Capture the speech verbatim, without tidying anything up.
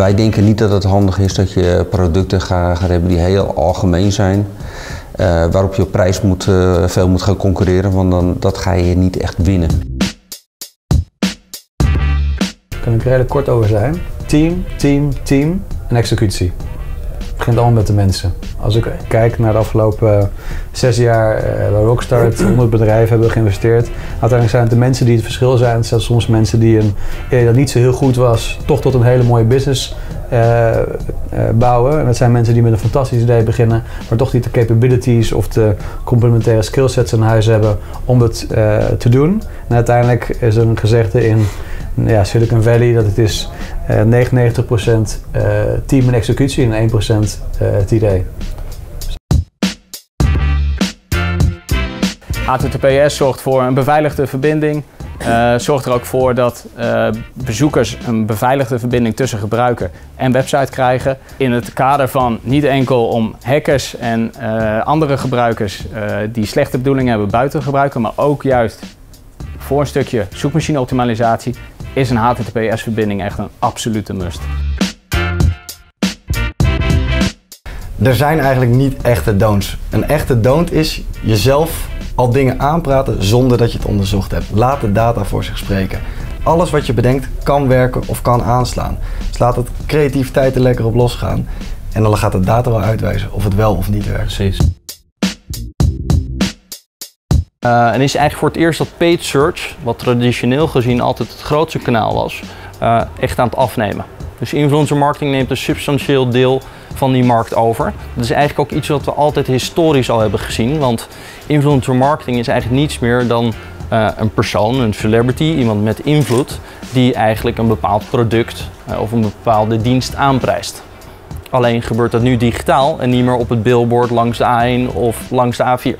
Wij denken niet dat het handig is dat je producten gaat hebben die heel algemeen zijn. Uh, waarop je op prijs moet, uh, veel moet gaan concurreren, want dan, dat ga je niet echt winnen. Daar kan ik er redelijk kort over zijn. Team, team, team en executie. Het begint allemaal met de mensen. Als ik kijk naar de afgelopen zes jaar uh, bij Rockstart, honderd bedrijven hebben geïnvesteerd. Uiteindelijk zijn het de mensen die het verschil zijn. Het zijn soms mensen die een eerder dat niet zo heel goed was, toch tot een hele mooie business uh, uh, bouwen. En dat zijn mensen die met een fantastisch idee beginnen, maar toch niet de capabilities of de complementaire skillsets in huis hebben om het uh, te doen. En uiteindelijk is er een gezegde in ja, Silicon Valley dat het is uh, negenennegentig procent uh, team en executie en één procent uh, het idee. H T T P S zorgt voor een beveiligde verbinding, uh, zorgt er ook voor dat uh, bezoekers een beveiligde verbinding tussen gebruiker en website krijgen. In het kader van niet enkel om hackers en uh, andere gebruikers uh, die slechte bedoelingen hebben buiten gebruiken, maar ook juist voor een stukje zoekmachine optimalisatie is een H T T P S-verbinding echt een absolute must. Er zijn eigenlijk niet echte don'ts. Een echte don't is jezelf al dingen aanpraten zonder dat je het onderzocht hebt. Laat de data voor zich spreken. Alles wat je bedenkt kan werken of kan aanslaan. Dus laat het creativiteit er lekker op losgaan. En dan gaat de data wel uitwijzen of het wel of niet werkt. Precies. Uh, en is eigenlijk voor het eerst dat paid search, wat traditioneel gezien altijd het grootste kanaal was, uh, echt aan het afnemen. Dus influencer marketing neemt een substantieel deel van die markt over. Dat is eigenlijk ook iets wat we altijd historisch al hebben gezien, want influencer marketing is eigenlijk niets meer dan uh, een persoon, een celebrity, iemand met invloed, die eigenlijk een bepaald product uh, of een bepaalde dienst aanprijst. Alleen gebeurt dat nu digitaal en niet meer op het billboard langs de A één of langs de A vier.